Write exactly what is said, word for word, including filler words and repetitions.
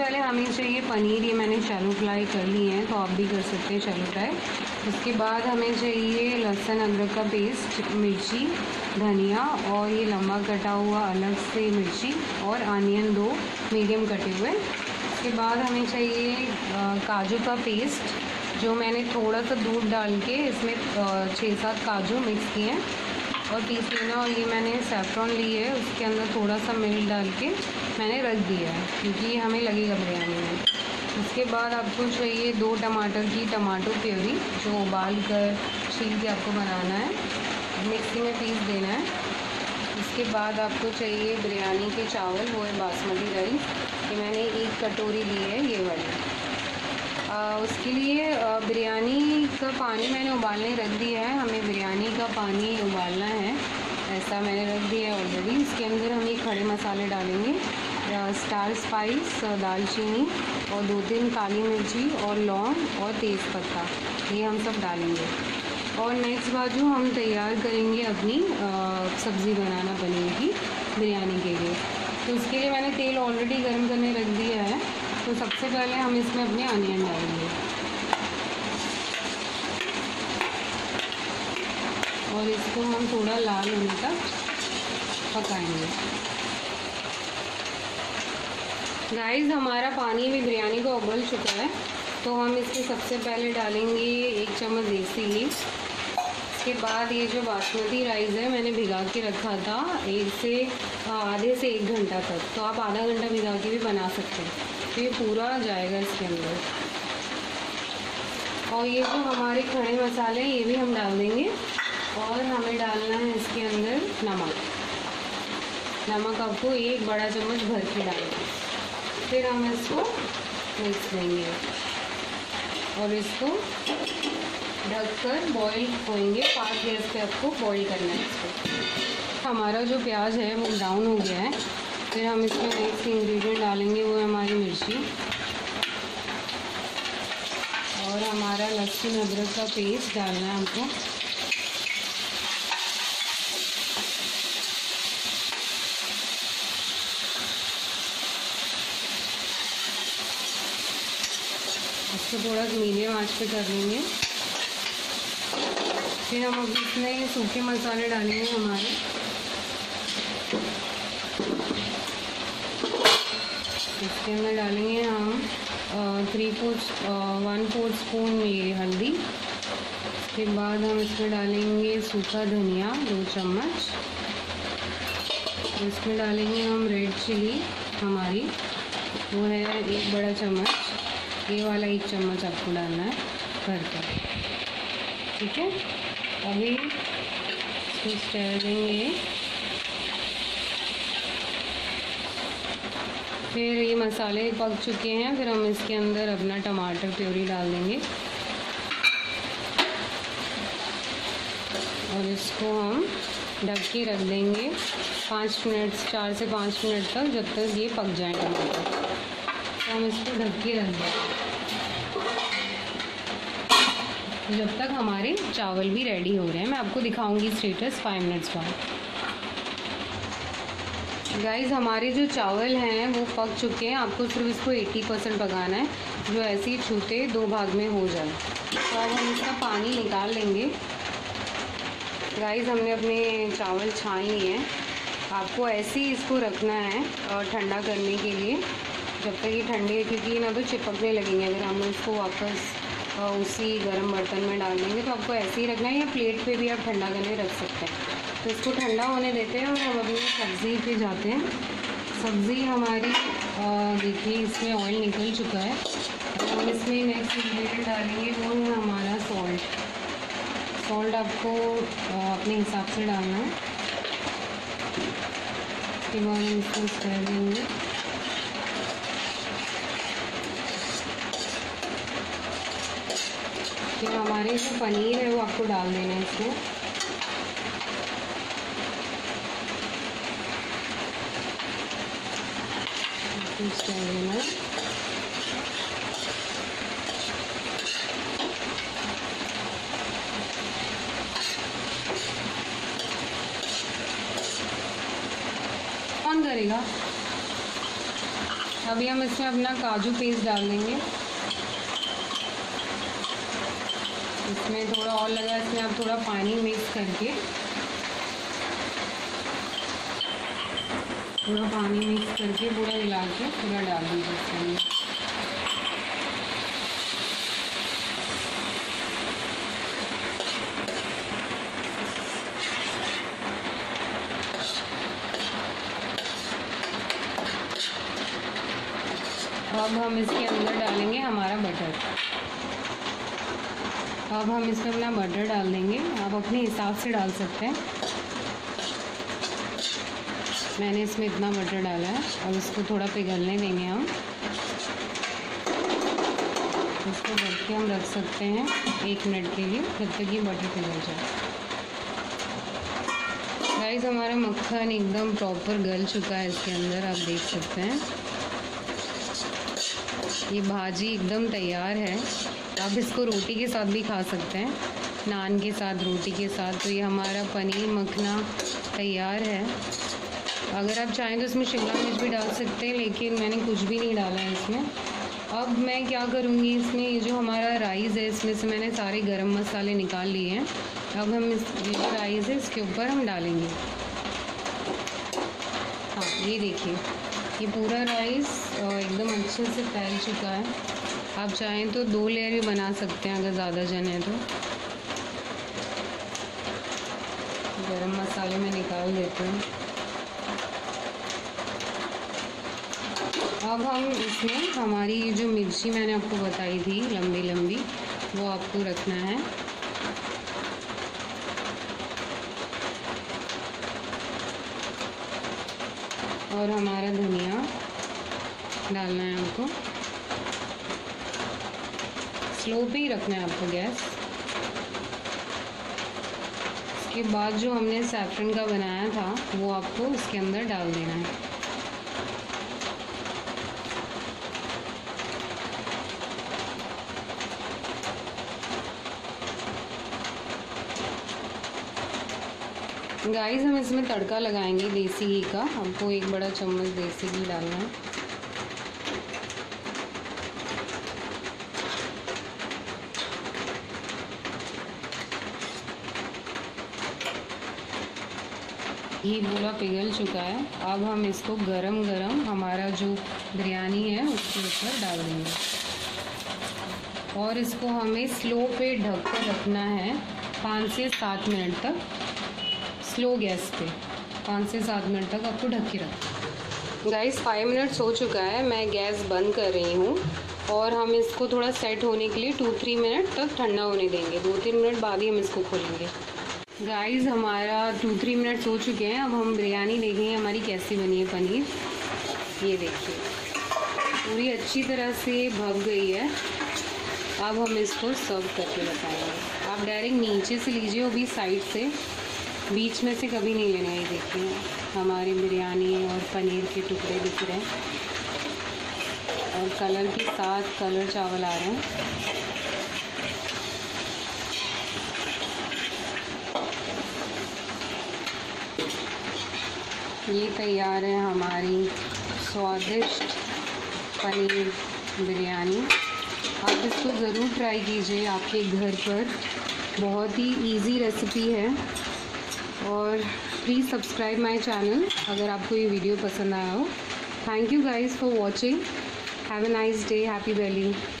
पहले हमें चाहिए पनीर। ये मैंने शैलो फ्राई कर ली है, तो आप भी कर सकते हैं शैलो फ्राई। उसके बाद हमें चाहिए लहसुन अदरक का पेस्ट, मिर्ची, धनिया और ये लंबा कटा हुआ अलग से मिर्ची और आनियन दो मीडियम कटे हुए। उसके बाद हमें चाहिए काजू का पेस्ट, जो मैंने थोड़ा सा दूध डाल के इसमें छः सात काजू मिक्स किए हैं और पीस लेना। और ये मैंने सैफ्रॉन ली है, उसके अंदर थोड़ा सा मिल्क डाल के मैंने रख दिया है क्योंकि ये हमें लगेगा बिरयानी में। उसके बाद आपको चाहिए दो टमाटर की टमाटो प्यूरी, जो उबाल कर छील के आपको बनाना है, मिक्सी में पीस देना है। उसके बाद आपको चाहिए बिरयानी के चावल, वो है बासमती राइस। ये मैंने एक कटोरी ली है ये वाली। उसके लिए बिरयानी का पानी मैंने उबालने रख दिया है, हमें बिरयानी का पानी उबालना है, ऐसा मैंने रख दिया है ऑलरेडी। इसके अंदर हम ये खड़े मसाले डालेंगे, स्टार स्पाइस, दालचीनी और दो तीन काली मिर्ची और लौंग और तेज़पत्ता, ये हम सब डालेंगे। और नेक्स्ट बाजू हम तैयार करेंगे अपनी सब्ज़ी बनाना पनीर की बिरयानी के लिए। तो उसके लिए मैंने तेल ऑलरेडी गर्म करने रख दिया है। तो सबसे पहले हम इसमें अपने अनियन डालेंगे और इसको हम थोड़ा लाल होने तक पकाएंगे। गाइस, हमारा पानी भी बिरयानी को उबल चुका है, तो हम इसमें सबसे पहले डालेंगे एक चम्मच देसी घी। इसके बाद ये जो बासमती राइस है मैंने भिगा के रखा था एक से आधे से एक घंटा तक, तो आप आधा घंटा भिगा के भी बना सकते हैं, तो ये पूरा जाएगा इसके अंदर। और ये जो हमारे खड़े मसाले ये भी हम डाल देंगे और हमें डालना है इसके अंदर नमक। नमक आपको एक बड़ा चम्मच भर के डालेंगे, फिर हम इसको मिक्स देंगे और इसको ढककर बॉईल होएंगे। फास्ट गैस पे आपको बॉईल करना है इसको। हमारा जो प्याज है वो ब्राउन हो गया है, फिर हम इसमें नेक्स्ट इंग्रेडिएंट डालेंगे, वो है हमारी मिर्ची और हमारा लहसुन अदरक का पेस्ट डालना है हमको। इसको थोड़ा मीडियम आंच पे कर लेंगे। फिर हम अब इसमें सूखे मसाले डालेंगे हमारे, इसके अंदर डालेंगे हम three fourth one fourth spoon ये हल्दी। इसके बाद हम इसमें डालेंगे सूखा धनिया दो चम्मच, इसमें डालेंगे हम रेड चिली हमारी, वो है एक बड़ा चम्मच, ये वाला एक चम्मच आपको डालना है भर कर, ठीक है। अभी इसको स्टर देंगे, फिर ये मसाले पक चुके हैं, फिर हम इसके अंदर अपना टमाटर प्यूरी डाल देंगे और इसको हम ढक के रख देंगे पाँच मिनट चार से पाँच मिनट तक, जब तक ये पक जाए टमाटर, तो हम इसको ढक के रख देंगे जब तक हमारे चावल भी रेडी हो रहे हैं। मैं आपको दिखाऊंगी स्टेटस फाइव मिनट्स बाद। गाइज़, हमारे जो चावल हैं वो पक चुके हैं, आपको सिर्फ इसको अस्सी परसेंट पकाना है, जो ऐसे ही छूते दो भाग में हो जाए। तो अब हम इसका पानी निकाल लेंगे। गाइज़, हमने अपने चावल छान लिए हैं, आपको ऐसे ही इसको रखना है और ठंडा करने के लिए जब तक ये ठंडे, क्योंकि ना तो चिपकने लगेंगे। अगर हम इसको वापस उसी गर्म बर्तन में डाल देंगे तो आपको ऐसे ही रखना है, या प्लेट पे भी आप ठंडा करके रख सकते हैं। तो इसको ठंडा होने देते हैं और हम अपनी सब्ज़ी पे जाते हैं। सब्ज़ी हमारी देखिए इसमें ऑयल निकल चुका है, और इसमें नेक्स्ट इंग्रेडिएंट डालेंगे वो है हमारा सॉल्ट। सॉल्ट आपको अपने हिसाब से डालना है। इसके बाद हम इसको स्टर देंगे, फिर हमारे जो पनीर है वो आपको डाल देना है इसमें। कौन करेगा? अभी हम इसमें अपना काजू पेस्ट डाल देंगे। इसमें थोड़ा और लगा, इसमें आप थोड़ा पानी मिक्स करके, पूरा पानी मिक्स करके पूरा मिला के पूरा डाल दीजिए इसके अंदर। अब हम इसके अंदर डालेंगे हमारा बटर। अब हम इसमें अपना बटर डाल देंगे, आप अपने हिसाब से डाल सकते हैं। मैंने इसमें इतना बटर डाला है। अब इसको थोड़ा पिघलने देंगे हम, इसको ढक के हम रख सकते हैं एक मिनट के लिए, जब तक ये बटर पिघल जाए। गाइस, हमारा मक्खन एकदम प्रॉपर गल चुका है इसके अंदर, आप देख सकते हैं। ये भाजी एकदम तैयार है। आप इसको रोटी के साथ भी खा सकते हैं, नान के साथ, रोटी के साथ। तो ये हमारा पनीर मखना तैयार है। अगर आप चाहें तो इसमें शिमला मिर्च भी डाल सकते हैं, लेकिन मैंने कुछ भी नहीं डाला है इसमें। अब मैं क्या करूँगी, इसमें ये जो हमारा राइस है, इसमें से मैंने सारे गरम मसाले निकाल लिए हैं। अब हम इस जो राइस है इसके ऊपर हम डालेंगे। हाँ, ये देखिए, ये पूरा राइस एकदम अच्छे से फैल चुका है। आप चाहें तो दो लेयर भी बना सकते हैं अगर ज़्यादा जन है तो। गरम मसाले में निकाल देते हैं। अब हम इसमें हमारी जो मिर्ची मैंने आपको बताई थी लंबी लंबी, वो आपको रखना है। और हमारा धनिया डालना है आपको, स्लो पे ही रखना है आपको गैस। इसके बाद जो हमने सैफरन का बनाया था वो आपको इसके अंदर डाल देना है। गाइस, हम इसमें तड़का लगाएंगे देसी घी का। हमको एक बड़ा चम्मच देसी घी डालना है। घी पूरा पिघल चुका है। अब हम इसको गरम गरम हमारा जो बिरयानी है उसके ऊपर डाल देंगे, और इसको हमें स्लो पे ढक कर रखना है पाँच से सात मिनट तक। स्लो गैस पे पाँच से सात मिनट तक आपको ढक के रखो। गाइस, फाइव मिनट्स हो चुका है, मैं गैस बंद कर रही हूँ। और हम इसको थोड़ा सेट होने के लिए टू थ्री मिनट तक ठंडा होने देंगे। दो तीन मिनट बाद ही हम इसको खोलेंगे। गाइस, हमारा टू थ्री मिनट्स हो चुके हैं। अब हम बिरयानी देखेंगे हमारी कैसी बनी है पनीर। ये देखिए, पूरी अच्छी तरह से भग गई है। अब हम इसको सर्व करके बताएँगे। आप डायरेक्ट नीचे से लीजिए, वो भी साइड से, बीच में से कभी नहीं लेना। ये देखिए, हमारी बिरयानी और पनीर के टुकड़े दिख रहे हैं, और कलर के साथ कलर चावल आ रहे हैं। ये तैयार है हमारी स्वादिष्ट पनीर बिरयानी। आप इसको ज़रूर ट्राई कीजिए आपके घर पर। बहुत ही इजी रेसिपी है। और प्लीज़ सब्सक्राइब माय चैनल अगर आपको ये वीडियो पसंद आया हो। Thank you guys for watching. Have a nice day. Happy Diwali.